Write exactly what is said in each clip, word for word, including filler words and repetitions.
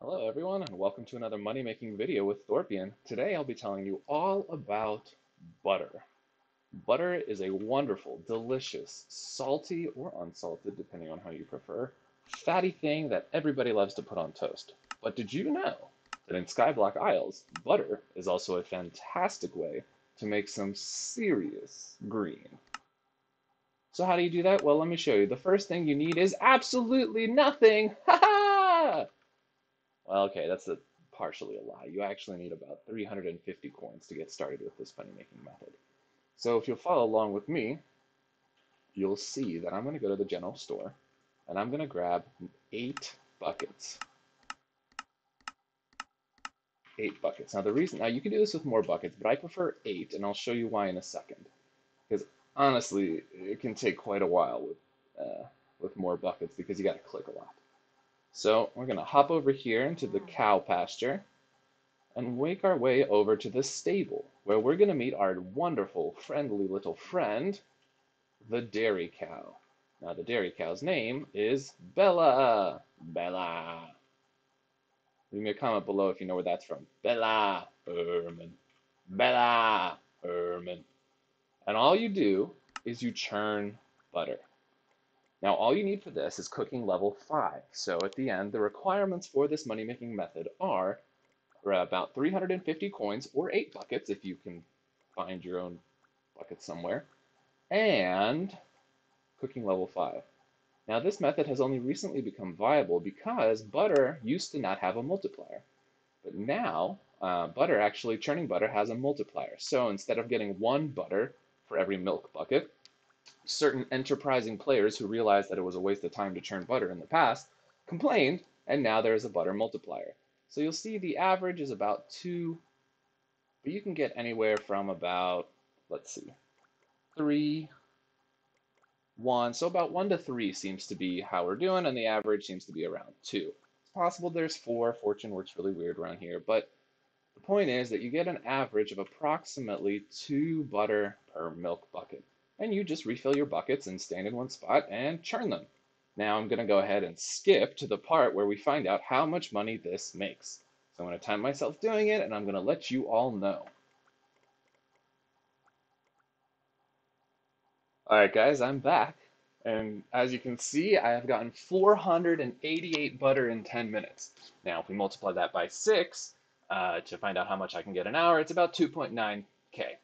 Hello everyone, and welcome to another money-making video with Thorpian. Today I'll be telling you all about butter. Butter is a wonderful, delicious, salty or unsalted, depending on how you prefer, fatty thing that everybody loves to put on toast. But did you know that in Skyblock Isles, butter is also a fantastic way to make some serious green? So how do you do that? Well, let me show you. The first thing you need is absolutely nothing! Ha ha! Well, okay, that's a, partially a lie. You actually need about three hundred fifty coins to get started with this money-making method. So if you'll follow along with me, you'll see that I'm going to go to the general store, and I'm going to grab eight buckets. Eight buckets. Now, the reason, now you can do this with more buckets, but I prefer eight, and I'll show you why in a second. Because honestly, it can take quite a while with, uh, with more buckets because you got to click a lot. So we're going to hop over here into the cow pasture and make our way over to the stable, where we're going to meet our wonderful, friendly little friend, the dairy cow. Now, the dairy cow's name is Bella. Bella. Leave me a comment below if you know where that's from. Bella Erman. Bella Erman. And all you do is you churn butter. Now, all you need for this is cooking level five. So at the end, the requirements for this money-making method are about three hundred fifty coins or eight buckets, if you can find your own bucket somewhere, and cooking level five. Now, this method has only recently become viable because butter used to not have a multiplier. But now, uh, butter actually, churning butter has a multiplier. So instead of getting one butter for every milk bucket, certain enterprising players who realized that it was a waste of time to churn butter in the past complained, and now there is a butter multiplier. So you'll see the average is about two, but you can get anywhere from about, let's see, three, one. So about one to three seems to be how we're doing, and the average seems to be around two. It's possible there's four. Fortune works really weird around here, but the point is that you get an average of approximately two butter per milk bucket. And you just refill your buckets and stand in one spot and churn them. Now I'm going to go ahead and skip to the part where we find out how much money this makes. So I'm going to time myself doing it, and I'm going to let you all know. Alright guys, I'm back, and as you can see, I have gotten four hundred eighty-eight butter in ten minutes. Now if we multiply that by six uh, to find out how much I can get an hour, it's about two point nine K.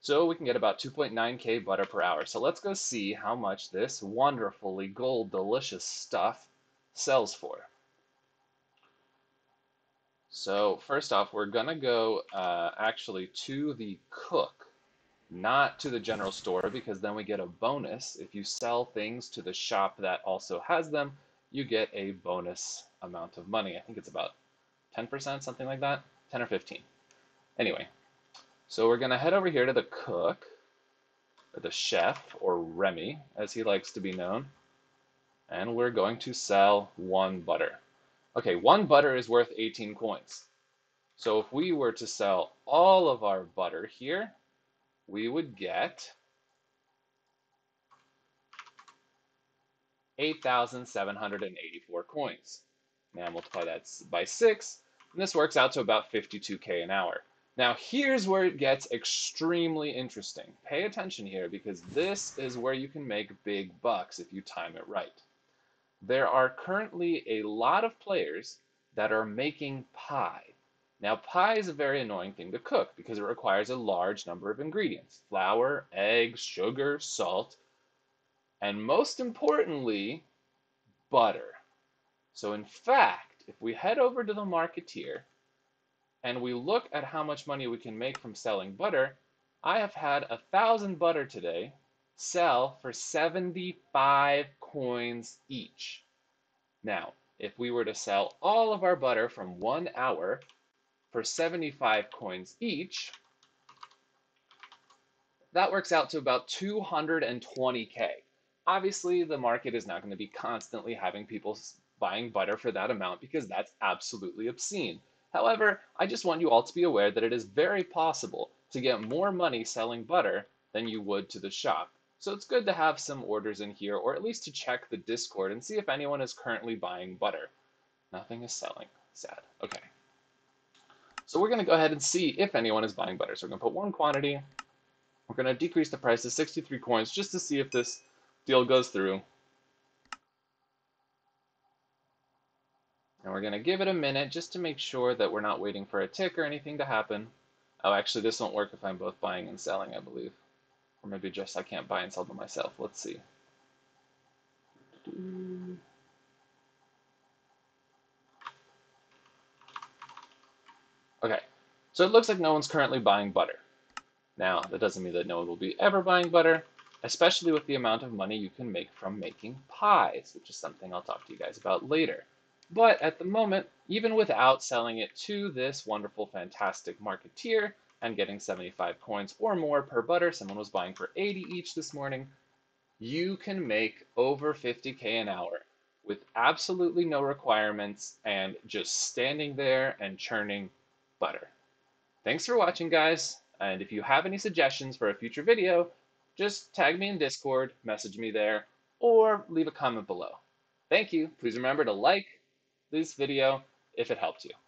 So we can get about two point nine K butter per hour. So let's go see how much this wonderfully gold delicious stuff sells for. So first off, we're gonna go uh, actually to the cook, not to the general store, because then we get a bonus. If you sell things to the shop that also has them, you get a bonus amount of money. I think it's about ten percent, something like that, ten or fifteen. Anyway. So we're going to head over here to the cook, or the chef, or Remy, as he likes to be known, and we're going to sell one butter. Okay, one butter is worth eighteen coins. So if we were to sell all of our butter here, we would get eight thousand seven hundred eighty-four coins. Now multiply that by six, and this works out to about fifty-two K an hour. Now here's where it gets extremely interesting. Pay attention here, because this is where you can make big bucks if you time it right. There are currently a lot of players that are making pie. Now pie is a very annoying thing to cook because it requires a large number of ingredients: flour, eggs, sugar, salt, and most importantly, butter. So in fact, if we head over to the market here, and we look at how much money we can make from selling butter, I have had a thousand butter today sell for seventy-five coins each. Now, if we were to sell all of our butter from one hour for seventy-five coins each, that works out to about two hundred twenty K. Obviously, the market is not going to be constantly having people buying butter for that amount, because that's absolutely obscene. However, I just want you all to be aware that it is very possible to get more money selling butter than you would to the shop. So it's good to have some orders in here, or at least to check the Discord and see if anyone is currently buying butter. Nothing is selling. Sad. Okay. So we're going to go ahead and see if anyone is buying butter. So we're going to put one quantity. We're going to decrease the price to sixty-three coins just to see if this deal goes through. And we're going to give it a minute just to make sure that we're not waiting for a tick or anything to happen. Oh, actually, this won't work if I'm both buying and selling, I believe. Or maybe just I can't buy and sell them myself. Let's see. Okay, so it looks like no one's currently buying butter. Now, that doesn't mean that no one will be ever buying butter, especially with the amount of money you can make from making pies, which is something I'll talk to you guys about later. But at the moment, even without selling it to this wonderful, fantastic marketeer and getting seventy-five coins or more per butter, someone was buying for eighty each this morning, you can make over fifty K an hour with absolutely no requirements and just standing there and churning butter. Thanks for watching, guys. And if you have any suggestions for a future video, just tag me in Discord, message me there, or leave a comment below. Thank you. Please remember to like this video if it helped you.